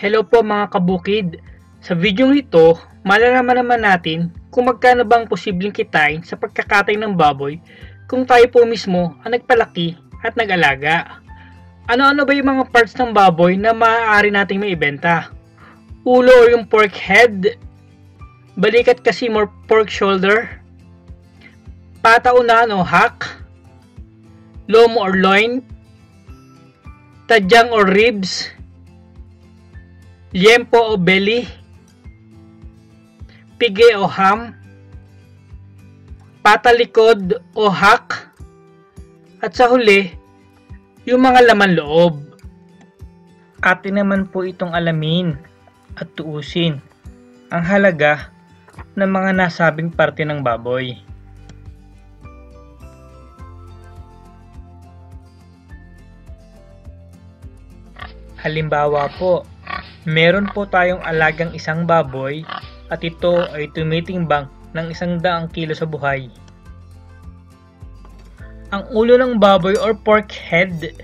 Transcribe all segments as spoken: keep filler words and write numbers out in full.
Hello po mga kabukid! Sa video ito, malalaman naman natin kung magkano bang posibleng kitain sa pagkakatay ng baboy kung tayo po mismo ang nagpalaki at nag-alaga. Ano-ano ba yung mga parts ng baboy na maaari nating maibenta? Ulo o yung pork head, balikat kasim or pork shoulder, pataunan o hack, lomo or loin, tadyang or ribs, liempo o belly, pige o ham, patalikod o hack, at sa huli, yung mga laman loob. Atin naman po itong alamin at tuusin ang halaga ng mga nasabing parte ng baboy. Halimbawa po, meron po tayong alagang isang baboy at ito ay tumitimbang ng isang daang kilo sa buhay. Ang ulo ng baboy or pork head,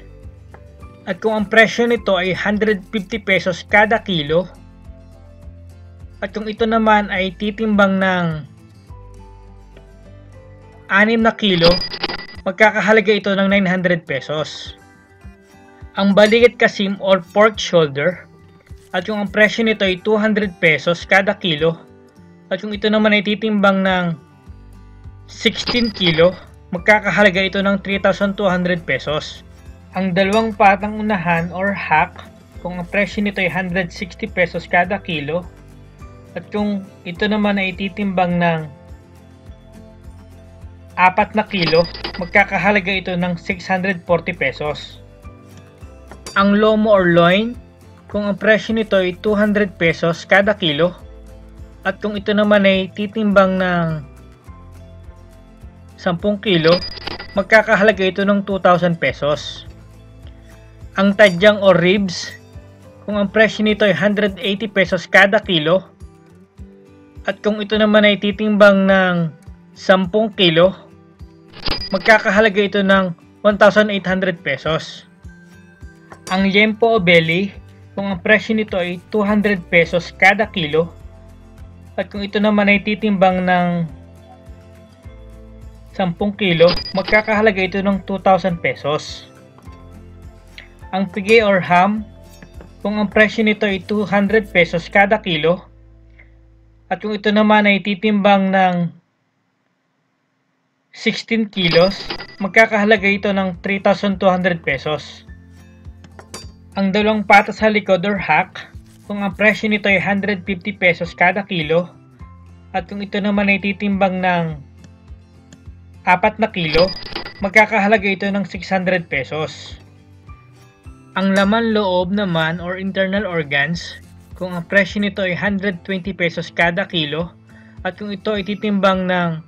at kung ang presyo nito ay one hundred fifty pesos kada kilo, at kung ito naman ay titimbang ng anim na kilo, magkakahalaga ito ng nine hundred pesos. Ang balikat kasim or pork shoulder, at yung ang presyo nito ay two hundred pesos kada kilo, at yung ito naman ay titimbang ng sixteen kilo, magkakahalaga ito ng three thousand two hundred pesos. Ang dalawang patang unahan or hack, kung ang presyo nito ay one hundred sixty pesos kada kilo, at yung ito naman ay titimbang ng apat na kilo, magkakahalaga ito ng six hundred forty pesos. Ang lomo or loin, kung ang presyo nito ay two hundred pesos kada kilo, at kung ito naman ay titimbang ng ten kilo, magkakahalaga ito ng two thousand pesos. Ang tadyang o ribs, kung ang presyo nito ay one hundred eighty pesos kada kilo, at kung ito naman ay titimbang ng ten kilo, magkakahalaga ito ng one thousand eight hundred pesos. Ang liempo o belly, kung ang presyo nito ay two hundred pesos kada kilo, at kung ito naman ay titimbang ng ten kilo, magkakahalaga ito ng two thousand pesos. Ang pige or ham, kung ang presyo nito ay two hundred pesos kada kilo, at kung ito naman ay titimbang ng sixteen kilos, magkakahalaga ito ng three thousand two hundred pesos. Ang dalawang patas sa likod or hack, kung ang presyo nito ay one hundred fifty pesos kada kilo, at kung ito naman ay titimbang ng apat na kilo, magkakahalaga ito ng six hundred pesos. Ang laman loob naman or internal organs, kung ang presyo nito ay one hundred twenty pesos kada kilo, at kung ito ay titimbang ng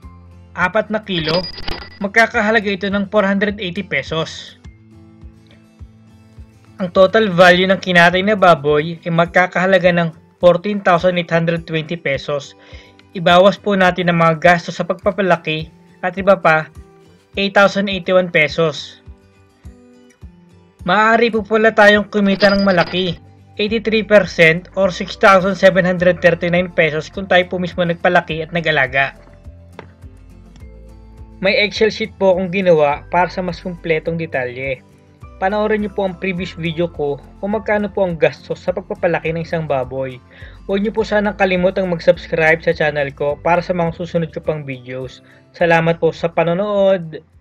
apat na kilo, magkakahalaga ito ng four hundred eighty pesos. Ang total value ng kinatay na baboy ay magkakahalaga ng fourteen thousand eight hundred twenty pesos. Ibawas po natin ang mga gastos sa pagpapalaki at iba pa, eight thousand eighty-one pesos. Maaari po pala tayong kumita ng malaki, eighty-three percent or six thousand seven hundred thirty-nine pesos kung tayo po mismo nagpalaki at nag-alaga. May Excel sheet po akong ginawa para sa mas kumpletong detalye. Panoorin niyo po ang previous video ko kung magkano po ang gastos sa pagpapalaki ng isang baboy. Huwag niyo po sanang kalimutang mag-subscribe sa channel ko para sa mga susunod ko pang videos. Salamat po sa panonood!